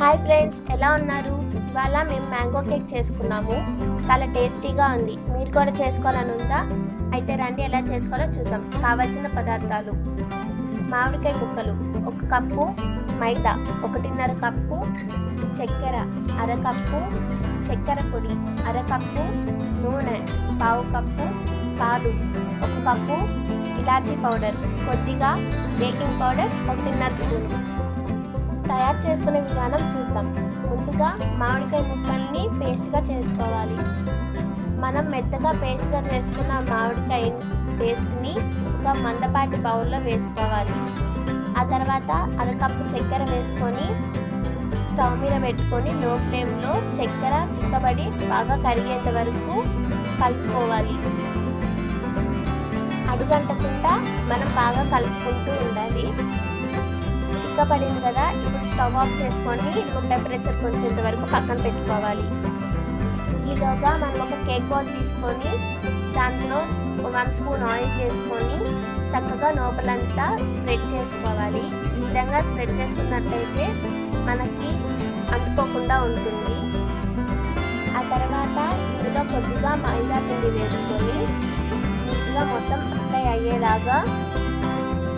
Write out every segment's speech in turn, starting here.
Hi friends, ఎలా ఉన్నారు? ఇవాళ మేము మ్యాంగో కేక్ చేసుకున్నాము. చాలా టేస్టీగా ఉంది. మీరు కూడా చేసుకోవాలని ఉందా? అయితే రండి ఎలా చేసుకోవాలో చూద్దాం. కావాల్సిన పదార్థాలు: మామిడికాయ ముక్కలు 1 కప్పు, మైదా 1.5 కప్పు, చక్కెర 1/2 కప్పు, చక్కెర పొడి 1/2 కప్పు, నూనె 1/4 కప్పు, పాలు 1 కప్పు, ఇలాచీ పౌడర్ కొద్దిగా, బేకింగ్ పౌడర్ 1.5 స్పూన్. తయారు చేసుకునే విధానం చూద్దాం. ముందుగా మామిడికాయ ముక్కల్ని పేస్ట్గా చేసుకోవాలి. మనం మెత్తగా పేస్ట్గా చేసుకున్న మామిడికాయ పేస్ట్ని ఒక మందపాటి బౌల్లో వేసుకోవాలి. ఆ తర్వాత 1/2 కప్పు చక్కెర వేసుకొని స్టవ్ మీద పెట్టుకొని లో ఫ్లేమ్లో చక్కెర చిక్కబడి బాగా కరిగేంత వరకు కలుపుకోవాలి. అడుగంటకుండా మనం బాగా కలుపుకుంటూ ఉండాలి. పడింది కదా, ఇప్పుడు స్టవ్ ఆఫ్ చేసుకొని టెంపరేచర్ కొంచెంత వరకు పక్కన పెట్టుకోవాలి. ఈలోగా మనం ఒక కేక్ బౌల్ తీసుకొని దాంట్లో 1 స్పూన్ ఆయిల్ వేసుకొని చక్కగా లోపలంతా స్ప్రెడ్ చేసుకోవాలి. ఈ విధంగా స్ప్రెడ్ చేసుకున్నట్లయితే మనకి అంటుకోకుండా ఉంటుంది. ఆ తర్వాత ఇందులో కొద్దిగా మైదా పిండి వేసుకొని నీట్గా మొత్తం అప్లై అయ్యేలాగా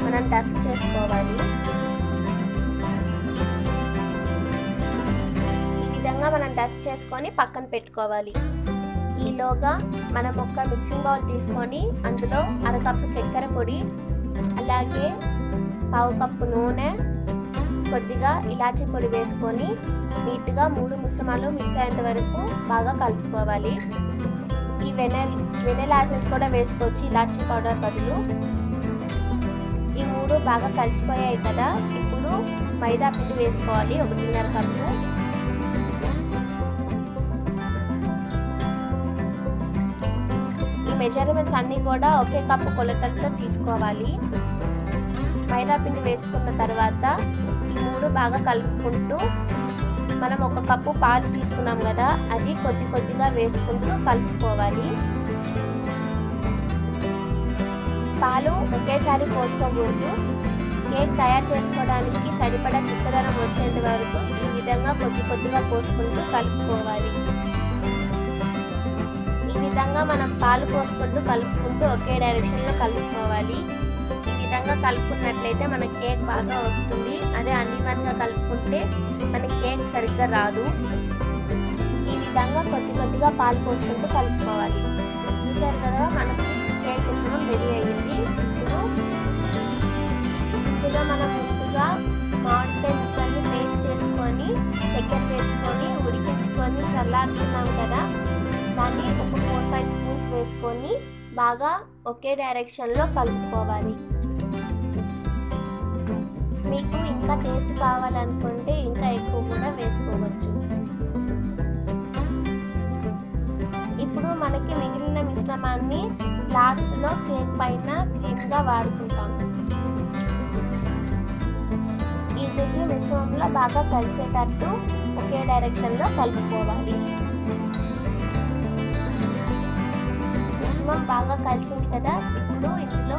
మనం డస్ట్ చేసుకోవాలి. మనం డస్ట్ చేసుకొని పక్కన పెట్టుకోవాలి. ఈలోగా మనం ఒక మిక్సింగ్ బౌల్ తీసుకొని అందులో 1/2 కప్పు చక్కెర పొడి, అలాగే 1/2 కప్పు నూనె, కొద్దిగా ఇలాచీ పొడి వేసుకొని నీట్గా 3 మిశ్రమాలు మిక్స్ అయ్యేంత వరకు బాగా కలుపుకోవాలి. ఈ వెనిలా ఎసెన్స్ కూడా వేసుకోవచ్చు ఇలాచీ పౌడర్ బదులు. ఈ 3 బాగా కలిసిపోయాయి కదా, ఇప్పుడు మైదా పిండి వేసుకోవాలి 1.5 కప్పు. మెజర్మెంట్స్ అన్నీ కూడా 1 కప్పు కొలతలతో తీసుకోవాలి. మైదా పిండి వేసుకున్న తర్వాత ఈ 3 బాగా కలుపుకుంటూ మనం 1 కప్పు పాలు తీసుకున్నాం కదా, అది కొద్ది కొద్దిగా వేసుకుంటూ కలుపుకోవాలి. పాలు ఒకేసారి పోసుకోకూడదు. కేక్ తయారు చేసుకోవడానికి సరిపడా చిక్కదనం వచ్చేంత వరకు ఈ విధంగా కొద్ది కొద్దిగా పోసుకుంటూ కలుపుకోవాలి. మనం పాలు పోసుకుంటూ కలుపుకుంటూ ఒకే డైరెక్షన్లో కలుపుకోవాలి. ఈ విధంగా కలుపుకున్నట్లయితే మన కేక్ బాగా వస్తుంది. అదే అన్నివన్గా కలుపుకుంటే మన కేక్ సరిగ్గా రాదు. ఈ విధంగా కొద్ది కొద్దిగా పాలు పోసుకుంటూ కలుపుకోవాలి. చూసారు కదా, మనకు కేక్ మిశ్రమం రెడీ అయ్యింది. ఇప్పుడు మనం ముందుగా మామిడికాయ ముక్కల్ని పేస్ట్ చేసుకొని చక్కెర వేసుకొని ఉడికించుకొని చల్లార్చున్నాం కదా, దాన్ని ఒక 4-5 స్పూన్స్ వేసుకొని బాగా ఒకే డైరెక్షన్లో కలుపుకోవాలి. మీకు ఇంకా టేస్ట్ కావాలనుకుంటే ఇంకా ఎక్కువ కూడా వేసుకోవచ్చు. ఇప్పుడు మనకి మిగిలిన మిశ్రమాన్ని లాస్ట్లో కేక్ పైన క్రీమ్గా వాడుకుంటాము. ఈ గుజ్జు మిశ్రమంలో బాగా కలిసేటట్టు ఒకే డైరెక్షన్లో కలుపుకోవాలి. బాగా కలిసింది కదా, ఇప్పుడు ఇందులో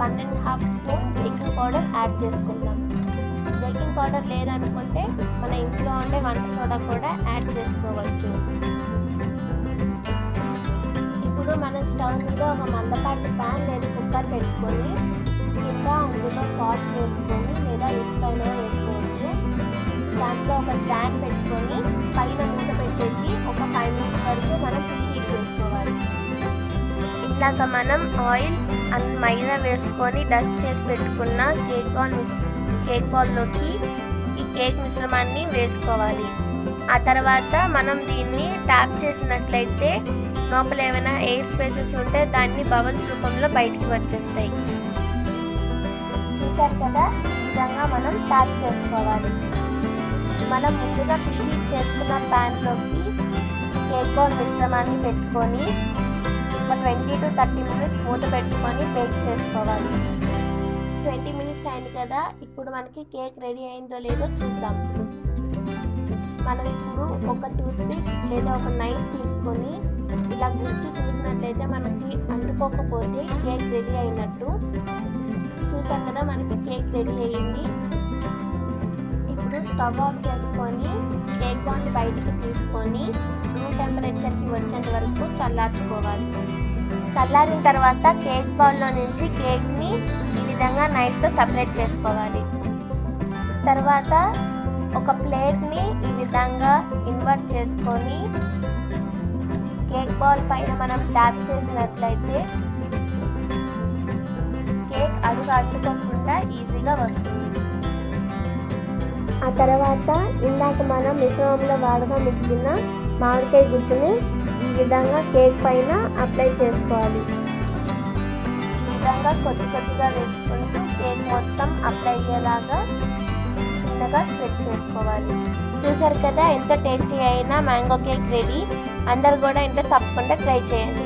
1.5 స్పూన్ బేకింగ్ పౌడర్ యాడ్ చేసుకుందాం. బేకింగ్ పౌడర్ లేదనుకుంటే మన ఇంట్లో ఉండే వంట సోడా కూడా యాడ్ చేసుకోవచ్చు. ఇప్పుడు మనం స్టవ్ మీద ఒక మందపాటి ప్యాన్ లేదా కుక్కర్ పెట్టుకొని కింద అందులో సాల్ట్ వేసుకొని లేదా ఇసుకైనా వేసుకోవచ్చు. దాంట్లో ఒక స్టాండ్ పెట్టుకొని పైన మూత పెట్టేసి ఒక 5 నిమిషాల వరకు మనం హీట్ చేసుకోవాలి. ఇట్లాగా మనం ఆయిల్ అండ్ మైదా వేసుకొని డస్ట్ చేసి పెట్టుకున్న కేక్ బౌల్లోకి ఈ కేక్ మిశ్రమాన్ని వేసుకోవాలి. ఆ తర్వాత మనం దీన్ని ట్యాప్ చేసినట్లయితే లోపల ఏమైనా ఎయిర్ స్పేసెస్ ఉంటే దాన్ని బబుల్స్ రూపంలో బయటికి వచ్చేస్తాయి. చూసారు కదా, ఈ విధంగా మనం ట్యాప్ చేసుకోవాలి. మనం ముందుగా ప్రీహీట్ చేసుకున్న ప్యాన్లోకి కేక్ బౌల్ మిశ్రమాన్ని పెట్టుకొని 20 to 30 minutes మూత పెట్టుకొని బేక్ చేసుకోవాలి. 20 minutes అయింది కదా, ఇప్పుడు మనకి కేక్ రెడీ అయిందో లేదో చూద్దాం. మనం ఇప్పుడు ఒక టూత్పిక్ లేదా ఒక నైఫ్ తీసుకొని ఇలా గుచ్చి చూసినట్లయితే మనకి అంటుకోకపోతే కేక్ రెడీ అయినట్టు. చూసాం కదా, మనకి కేక్ రెడీ అయ్యింది. ఇప్పుడు ఇప్పుడు స్టవ్ ఆఫ్ చేసుకొని కేక్ బాండ్ బయటికి తీసుకొని రూమ్ టెంపరేచర్కి వచ్చేంత వరకు చల్లార్చుకోవాలి. చల్లారిన తర్వాత కేక్ బౌల్లో నుంచి కేక్ని ఈ విధంగా నైఫ్తో సపరేట్ చేసుకోవాలి. తర్వాత ఒక ప్లేట్ని ఈ విధంగా ఇన్వర్ట్ చేసుకొని కేక్ బౌల్ పైన మనం ట్యాప్ చేసినట్లయితే కేక్ అడుగు అడ్డుకోకుండా ఈజీగా వస్తుంది. ఆ తర్వాత ఇందాక మనం మిశ్రమంలో వాడగా మిగిలిన మామిడికాయ గుజ్జుని ఈ విధంగా కేక్ పైన అప్లై చేసుకోవాలి. ఈ విధంగా కొద్ది కొద్దిగా వేసుకుంటూ కేక్ మొత్తం అప్లై అయ్యేలాగా చిన్నగా స్ప్రెడ్ చేసుకోవాలి. చూసారు కదా, ఎంతో టేస్టీ అయినా మ్యాంగో కేక్ రెడీ. అందరు కూడా ఇంట్లో తప్పకుండా ట్రై చేయండి.